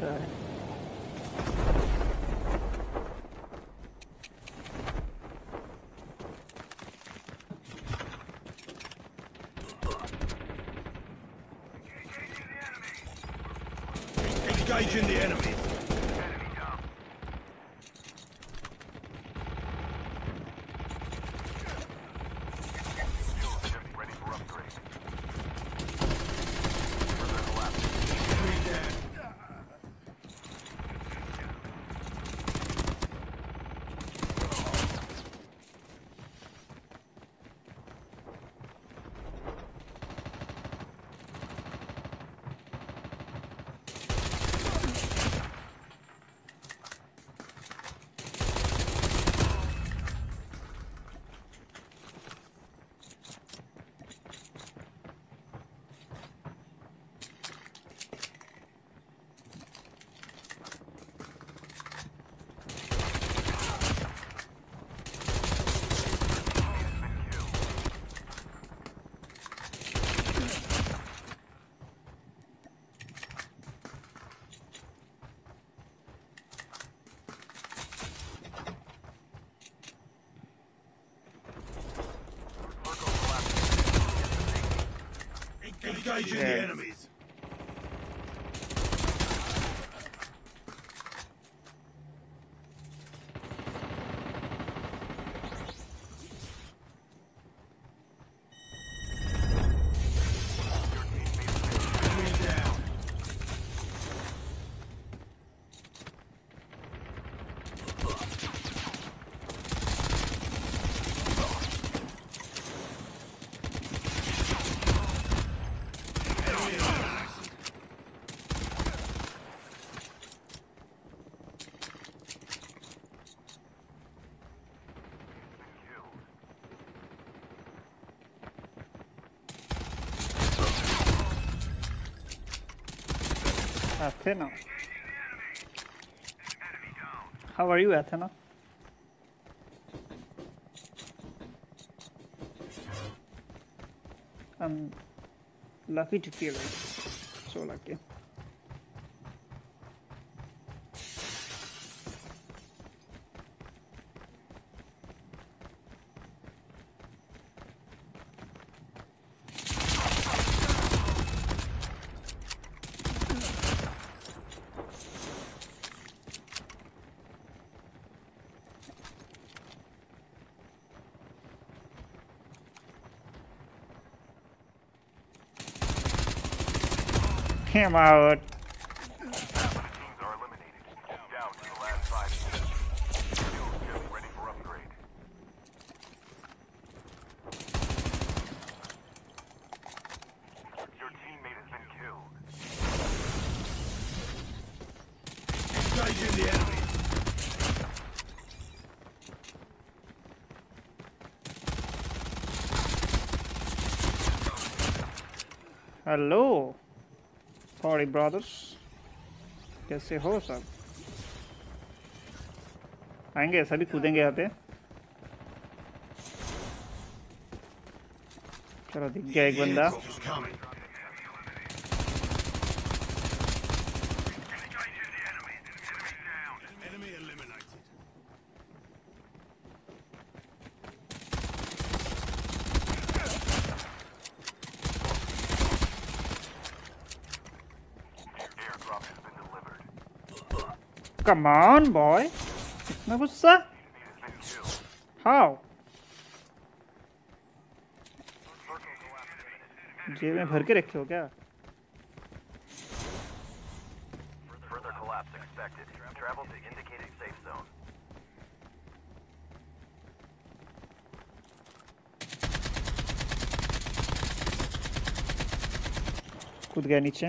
रख रहा है। Engaging the enemy. Enemy down. Fuel ship ready for upgrade. Further collapse. Enemy dead. Engaging the enemies. Athena. How are you, Athena? I'm lucky to feel it. So lucky. Him out. Teams are eliminated. Down to the last 5 teams. Fuel ship ready for upgrade. Your teammate has been killed. Engaging the enemy. Hello. Sorry brothers, कैसे हो सब? आएंगे सभी कूदेंगे यहाँ पे। चलो दिख गया एक बंदा। Come on, boy. इतना गुस्सा? How? जेब में भर के रखे हो क्या? Further collapse expected. Travel to indicated safe zone. कूद गया नीचे।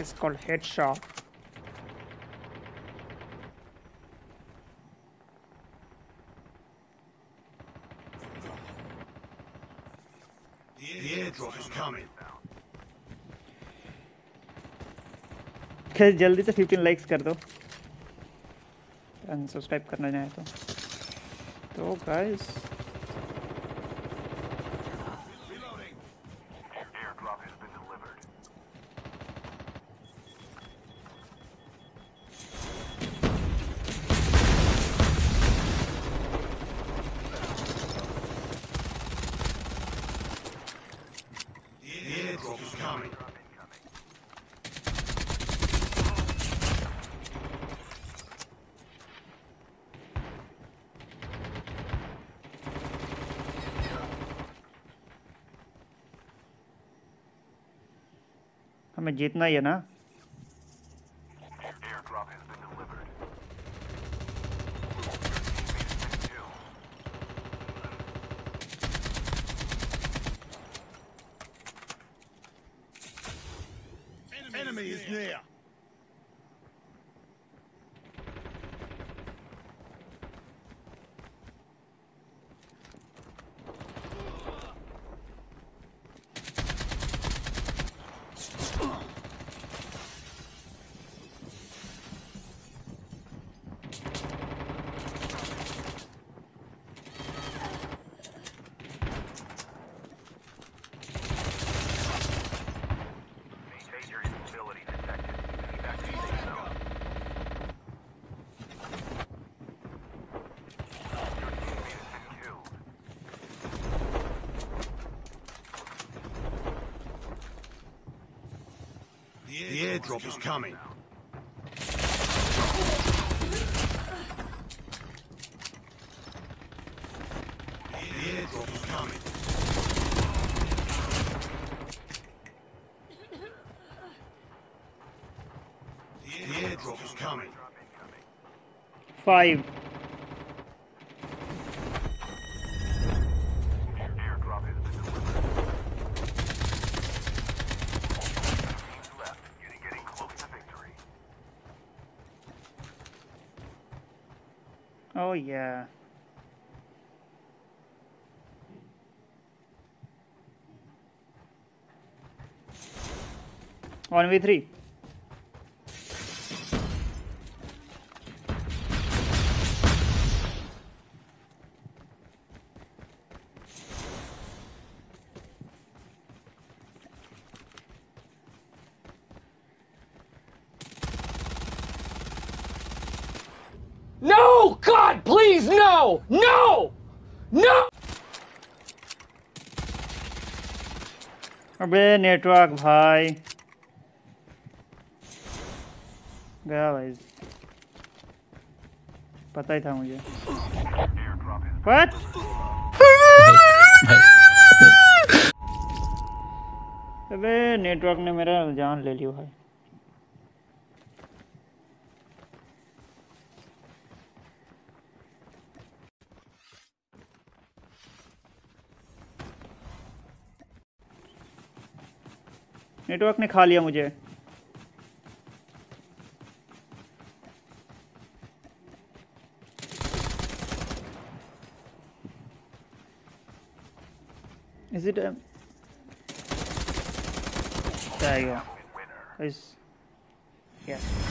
It's called headshot. The airdrop is coming. खैर जल्दी से 15 likes कर दो and subscribe करना नहीं है तो guys. हमें जीतना ही है ना। The airdrop is coming. The airdrop is coming. 5. Oh yeah. One v three. No! God, please, no! No! No! अबे नेटवर्क भाई गया भाई, पता ही था मुझे। What? अबे नेटवर्क ने मेरा जान ले लिया भाई। नेटवर्क ने खा लिया मुझे। Is it a... There you go. Yes.